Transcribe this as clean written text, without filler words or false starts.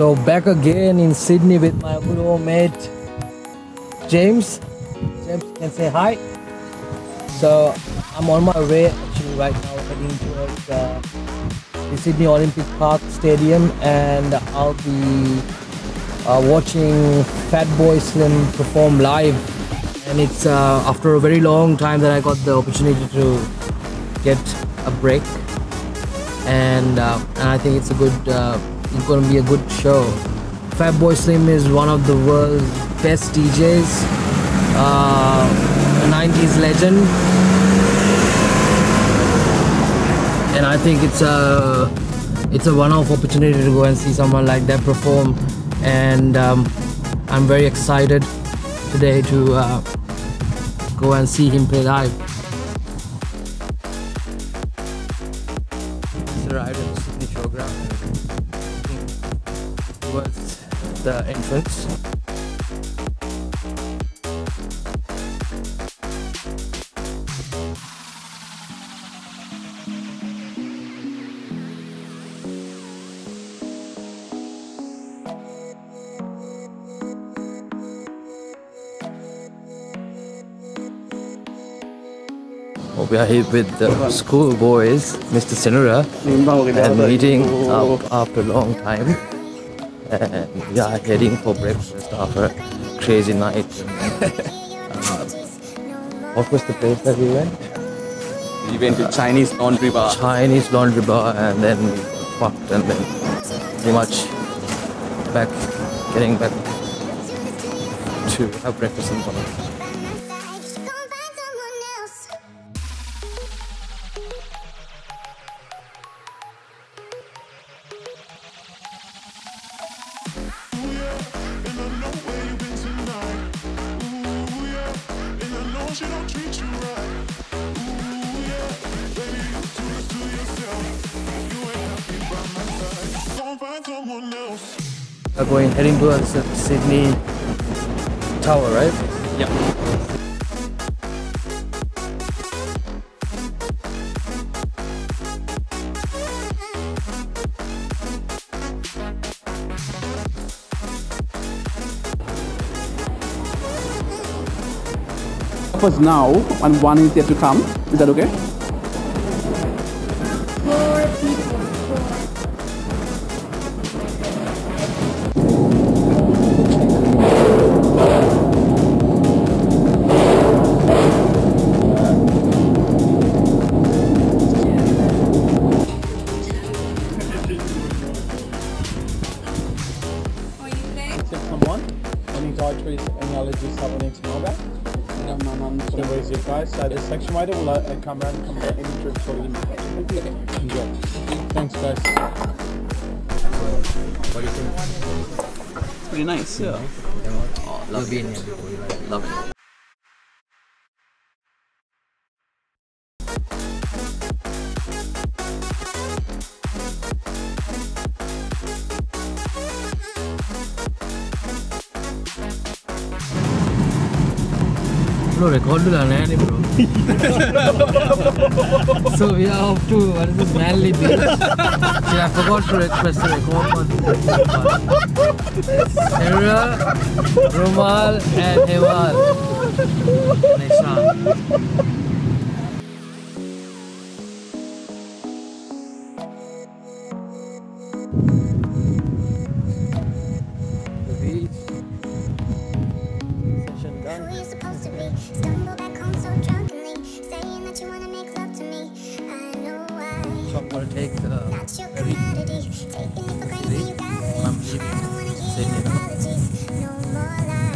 So back again in Sydney with my good old mate James. James can say hi. So I'm on my way actually right now heading towards the Sydney Olympic Park Stadium, and I'll be watching Fatboy Slim perform live. And it's after a very long time that I got the opportunity to get a break, and I think it's a good it's gonna be a good show. Fatboy Slim is one of the world's best DJs, a 90s legend, and I think it's a one-off opportunity to go and see someone like that perform, and I'm very excited today to go and see him play live. Just arrived at the Sydney showground, towards the entrance. We are here with the school boys, Mr. Sinura, and meeting after a long time. And we are heading for breakfast after a crazy night. What was the place that we went? We went to Chinese Laundry Bar. Chinese Laundry Bar, and then we fucked, and then pretty much getting back to have breakfast in Bali. We're heading towards the Sydney Tower, right? Yeah. First now, and one is yet to come. Is that okay? So this section rider will come around and come back any trip for you. Enjoy. Thanks guys. What do you think? It's pretty nice, yeah. Oh, love it. Love it. Record bro. So we are off to what is this, Manly Beach. See, I forgot to express the record on Sarah, Romal and Heval. Nishan. Take the I'm leaving.